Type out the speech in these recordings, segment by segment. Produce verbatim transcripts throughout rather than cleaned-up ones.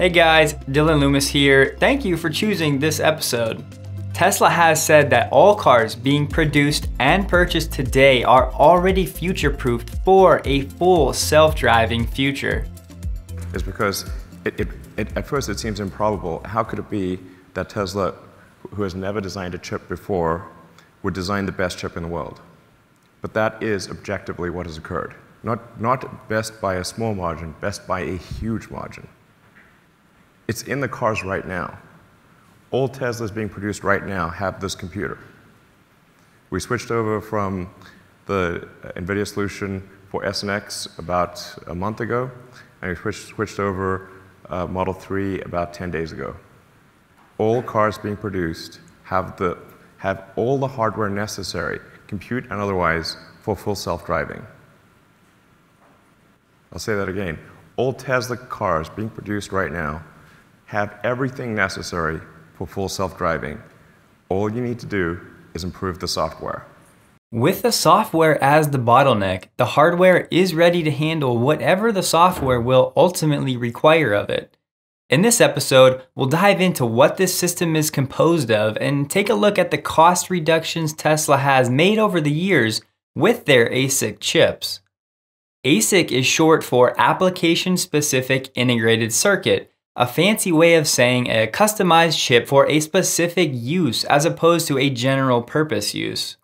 Hey guys, Dylan Loomis here. Thank you for choosing this episode. Tesla has said that all cars being produced and purchased today are already future-proofed for a full self-driving future. It's because it, it, it, at first it seems improbable. How could it be that Tesla, who has never designed a chip before, would design the best chip in the world? But that is objectively what has occurred. Not, not best by a small margin, best by a huge margin. It's in the cars right now. All Teslas being produced right now have this computer. We switched over from the NVIDIA solution for S N X about a month ago, and we switched, switched over uh, Model three about ten days ago. All cars being produced have, the, have all the hardware necessary, compute and otherwise, for full self-driving. I'll say that again. All Tesla cars being produced right now have everything necessary for full self-driving. All you need to do is improve the software. With the software as the bottleneck, the hardware is ready to handle whatever the software will ultimately require of it. In this episode, we'll dive into what this system is composed of and take a look at the cost reductions Tesla has made over the years with their ASIC chips. ASIC is short for Application-Specific Integrated Circuit, a fancy way of saying a customized chip for a specific use as opposed to a general purpose use.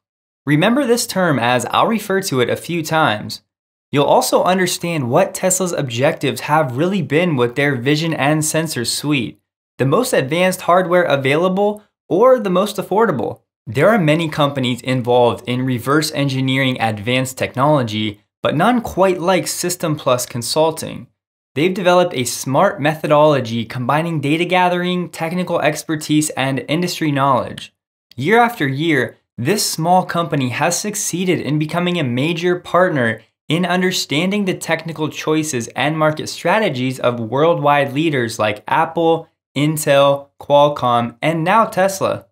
Remember this term as I'll refer to it a few times. You'll also understand what Tesla's objectives have really been with their vision and sensor suite, the most advanced hardware available or the most affordable. There are many companies involved in reverse engineering advanced technology, but none quite like System Plus Consulting. They've developed a smart methodology combining data gathering, technical expertise, and industry knowledge. Year after year, this small company has succeeded in becoming a major partner in understanding the technical choices and market strategies of worldwide leaders like Apple, Intel, Qualcomm, and now Tesla.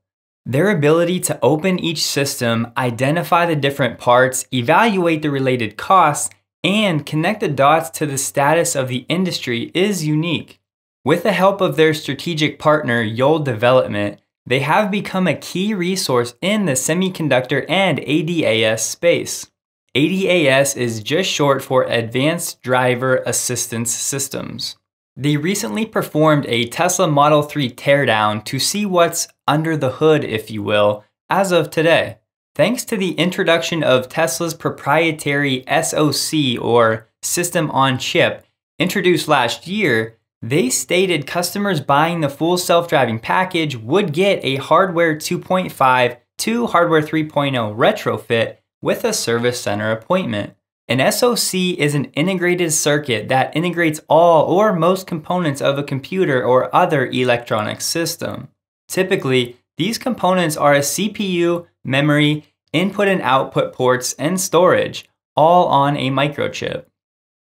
Their ability to open each system, identify the different parts, evaluate the related costs, and connect the dots to the status of the industry is unique. With the help of their strategic partner, Yole Development, they have become a key resource in the semiconductor and A D A S space. A D A S is just short for Advanced Driver Assistance Systems. They recently performed a Tesla Model three teardown to see what's under the hood, if you will, as of today. Thanks to the introduction of Tesla's proprietary S O C, or System on Chip, introduced last year, they stated customers buying the full self-driving package would get a Hardware two point five to Hardware three point oh retrofit with a service center appointment. An S O C is an integrated circuit that integrates all or most components of a computer or other electronic system. Typically, these components are a C P U, memory, input and output ports, and storage, all on a microchip.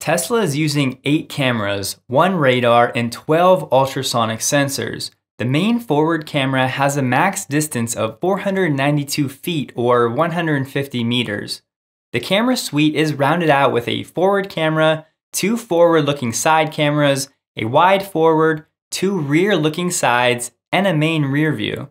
Tesla is using eight cameras, one radar, and twelve ultrasonic sensors. The main forward camera has a max distance of four hundred ninety-two feet or one hundred fifty meters. The camera suite is rounded out with a forward camera, two forward-looking side cameras, a wide forward, two rear-looking sides, and a main rear view.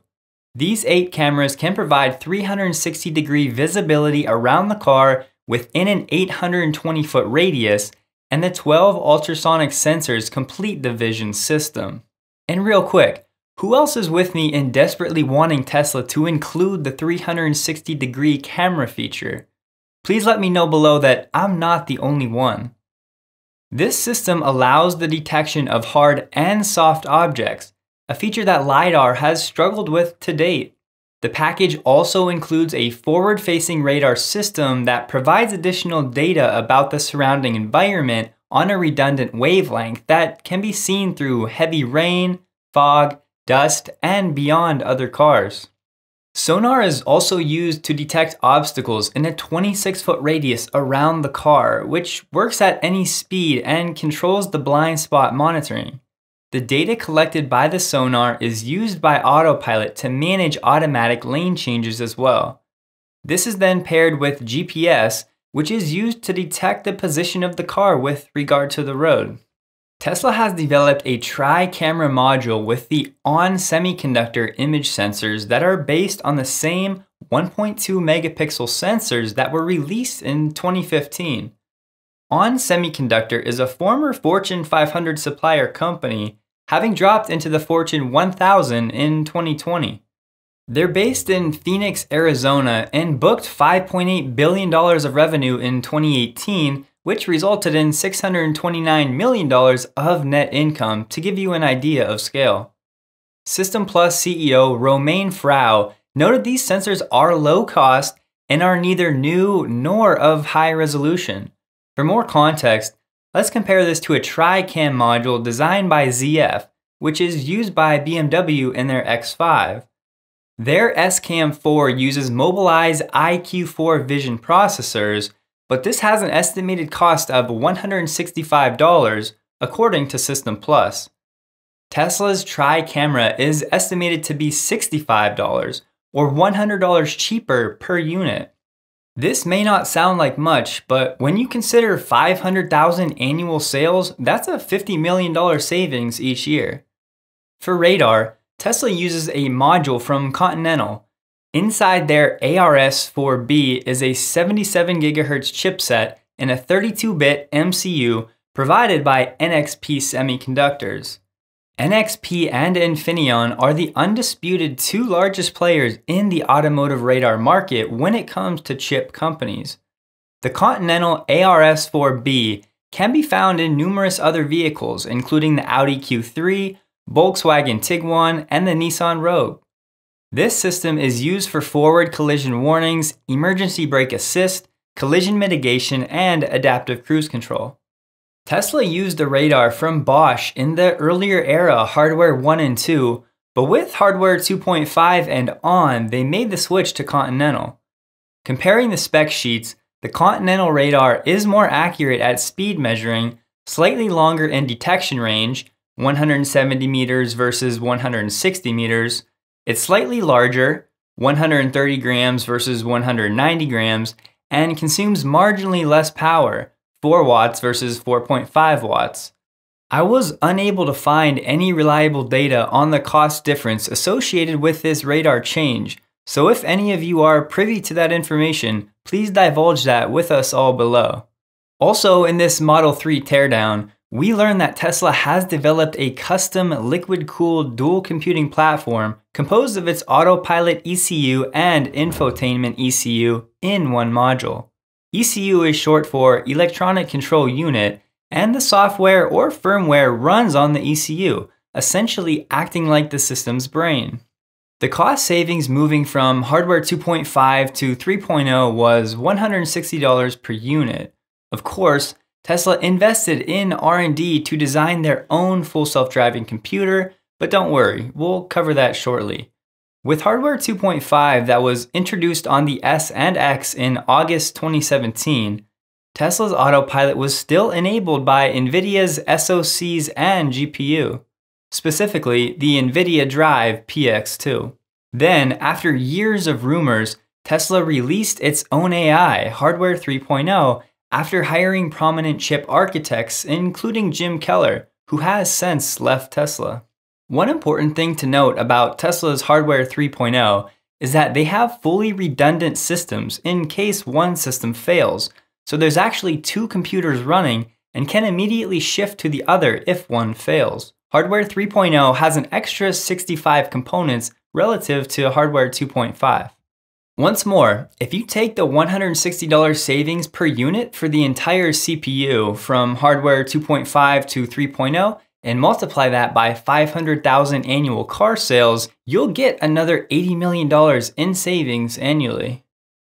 These eight cameras can provide three hundred sixty degree visibility around the car within an eight hundred twenty foot radius, and the twelve ultrasonic sensors complete the vision system. And real quick, who else is with me in desperately wanting Tesla to include the three hundred sixty degree camera feature? Please let me know below that I'm not the only one. This system allows the detection of hard and soft objects, a feature that LiDAR has struggled with to date. The package also includes a forward-facing radar system that provides additional data about the surrounding environment on a redundant wavelength that can be seen through heavy rain, fog, dust, and beyond other cars. Sonar is also used to detect obstacles in a twenty-six foot radius around the car, which works at any speed and controls the blind spot monitoring. The data collected by the sonar is used by Autopilot to manage automatic lane changes as well. This is then paired with G P S, which is used to detect the position of the car with regard to the road. Tesla has developed a tri-camera module with the On Semiconductor image sensors that are based on the same one point two megapixel sensors that were released in twenty fifteen. On Semiconductor is a former Fortune five hundred supplier company, having dropped into the Fortune one thousand in twenty twenty. They're based in Phoenix, Arizona, and booked five point eight billion dollars of revenue in twenty eighteen, which resulted in six hundred twenty-nine million dollars of net income, to give you an idea of scale. System Plus C E O Romain Frau noted these sensors are low cost and are neither new nor of high resolution. For more context, let's compare this to a tri-cam module designed by Z F, which is used by B M W in their X five. Their S cam four uses Mobileye's I Q four vision processors, but this has an estimated cost of one hundred sixty-five dollars, according to System Plus. Tesla's tri-camera is estimated to be sixty-five dollars, or one hundred dollars cheaper per unit. This may not sound like much, but when you consider five hundred thousand annual sales, that's a fifty million dollars savings each year. For radar, Tesla uses a module from Continental. Inside their A R S four B is a seventy-seven gigahertz chipset and a thirty-two bit M C U provided by N X P Semiconductors. N X P and Infineon are the undisputed two largest players in the automotive radar market when it comes to chip companies. The Continental A R S four B can be found in numerous other vehicles, including the Audi Q three, Volkswagen Tiguan, and the Nissan Rogue. This system is used for forward collision warnings, emergency brake assist, collision mitigation, and adaptive cruise control. Tesla used a radar from Bosch in the earlier era Hardware one and two, but with Hardware two point five and on, they made the switch to Continental. Comparing the spec sheets, the Continental radar is more accurate at speed measuring, slightly longer in detection range, one hundred seventy meters versus one hundred sixty meters. It's slightly larger, one hundred thirty grams versus one hundred ninety grams, and consumes marginally less power, four watts versus four point five watts. I was unable to find any reliable data on the cost difference associated with this radar change, so if any of you are privy to that information, please divulge that with us all below. Also, in this Model three teardown, we learned that Tesla has developed a custom liquid-cooled dual computing platform composed of its Autopilot E C U and Infotainment E C U in one module. E C U is short for Electronic Control Unit, and the software or firmware runs on the E C U, essentially acting like the system's brain. The cost savings moving from Hardware two point five to three point oh was one hundred sixty dollars per unit. Of course, Tesla invested in R and D to design their own full self-driving computer, but don't worry, we'll cover that shortly. With Hardware two point five that was introduced on the S and X in August twenty seventeen, Tesla's Autopilot was still enabled by NVIDIA's S O Cs and G P U, specifically the NVIDIA Drive P X two. Then, after years of rumors, Tesla released its own A I, Hardware three point oh, after hiring prominent chip architects, including Jim Keller, who has since left Tesla. One important thing to note about Tesla's Hardware three point oh is that they have fully redundant systems in case one system fails, so there's actually two computers running and can immediately shift to the other if one fails. Hardware three point oh has an extra sixty-five components relative to Hardware two point five. Once more, if you take the one hundred sixty dollars savings per unit for the entire C P U from Hardware two point five to three point oh, and multiply that by five hundred thousand annual car sales, you'll get another eighty million dollars in savings annually.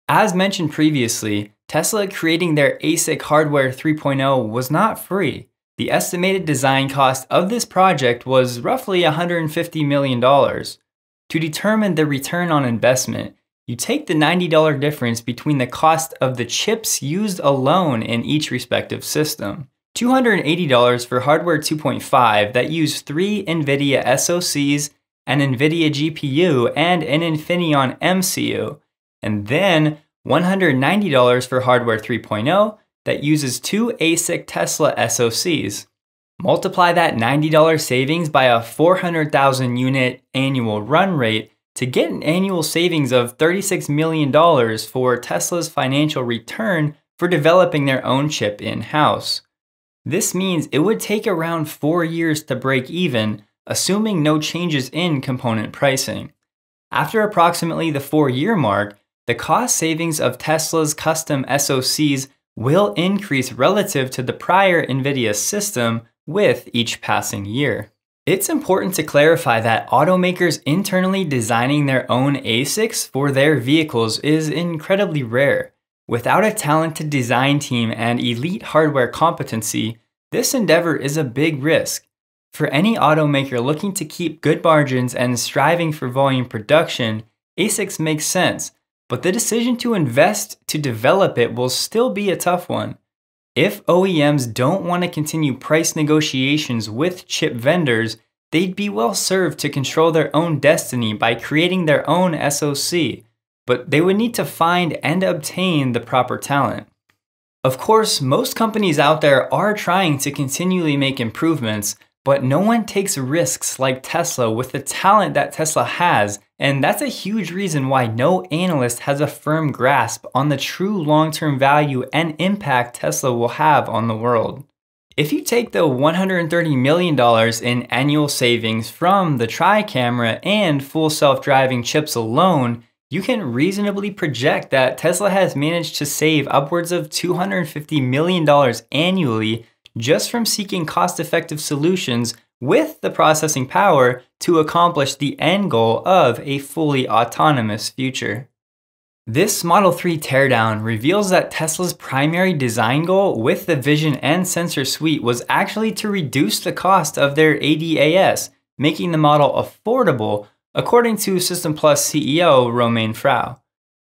As mentioned previously, Tesla creating their ASIC Hardware three point oh was not free. The estimated design cost of this project was roughly one hundred fifty million dollars. To determine the return on investment, you take the ninety dollar difference between the cost of the chips used alone in each respective system. two hundred eighty dollars for Hardware two point five that used three NVIDIA S O Cs, an NVIDIA G P U, and an Infineon M C U, and then one hundred ninety dollars for Hardware three point oh that uses two ASIC Tesla S O Cs. Multiply that ninety dollar savings by a four hundred thousand unit annual run rate to get an annual savings of thirty-six million dollars for Tesla's financial return for developing their own chip in-house. This means it would take around four years to break even, assuming no changes in component pricing. After approximately the four-year mark, the cost savings of Tesla's custom S O Cs will increase relative to the prior NVIDIA system with each passing year. It's important to clarify that automakers internally designing their own A SICs for their vehicles is incredibly rare. Without a talented design team and elite hardware competency, this endeavor is a big risk. For any automaker looking to keep good margins and striving for volume production, A SICs make sense, but the decision to invest to develop it will still be a tough one. If O E Ms don't want to continue price negotiations with chip vendors, they'd be well served to control their own destiny by creating their own S O C, but they would need to find and obtain the proper talent. Of course, most companies out there are trying to continually make improvements, but no one takes risks like Tesla with the talent that Tesla has, and that's a huge reason why no analyst has a firm grasp on the true long-term value and impact Tesla will have on the world. If you take the one hundred thirty million dollars in annual savings from the tri-camera and full self-driving chips alone, you can reasonably project that Tesla has managed to save upwards of two hundred fifty million dollars annually just from seeking cost-effective solutions with the processing power to accomplish the end goal of a fully autonomous future. This Model three teardown reveals that Tesla's primary design goal with the vision and sensor suite was actually to reduce the cost of their A D A S, making the model affordable, according to System Plus C E O Romain Frau.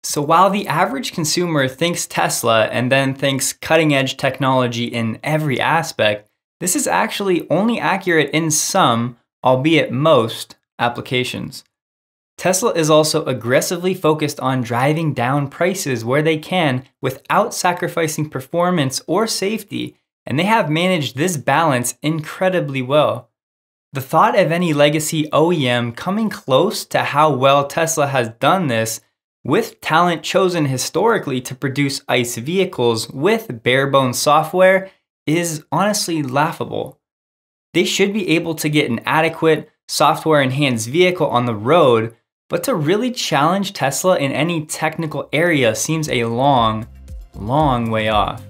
So while the average consumer thinks Tesla and then thinks cutting-edge technology in every aspect, this is actually only accurate in some, albeit most, applications. Tesla is also aggressively focused on driving down prices where they can without sacrificing performance or safety, and they have managed this balance incredibly well. The thought of any legacy O E M coming close to how well Tesla has done this, with talent chosen historically to produce ICE vehicles with bare-bones software, is honestly laughable. They should be able to get an adequate, software-enhanced vehicle on the road, but to really challenge Tesla in any technical area seems a long, long way off.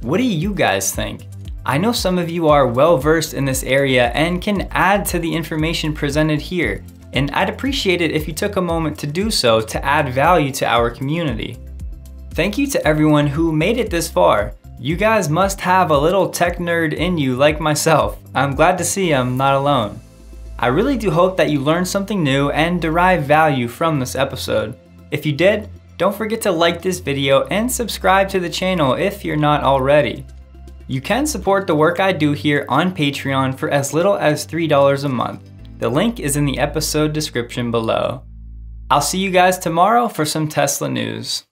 What do you guys think? I know some of you are well-versed in this area and can add to the information presented here, and I'd appreciate it if you took a moment to do so to add value to our community. Thank you to everyone who made it this far. You guys must have a little tech nerd in you like myself. I'm glad to see I'm not alone. I really do hope that you learned something new and derive value from this episode. If you did, don't forget to like this video and subscribe to the channel if you're not already. You can support the work I do here on Patreon for as little as three dollars a month. The link is in the episode description below. I'll see you guys tomorrow for some Tesla news.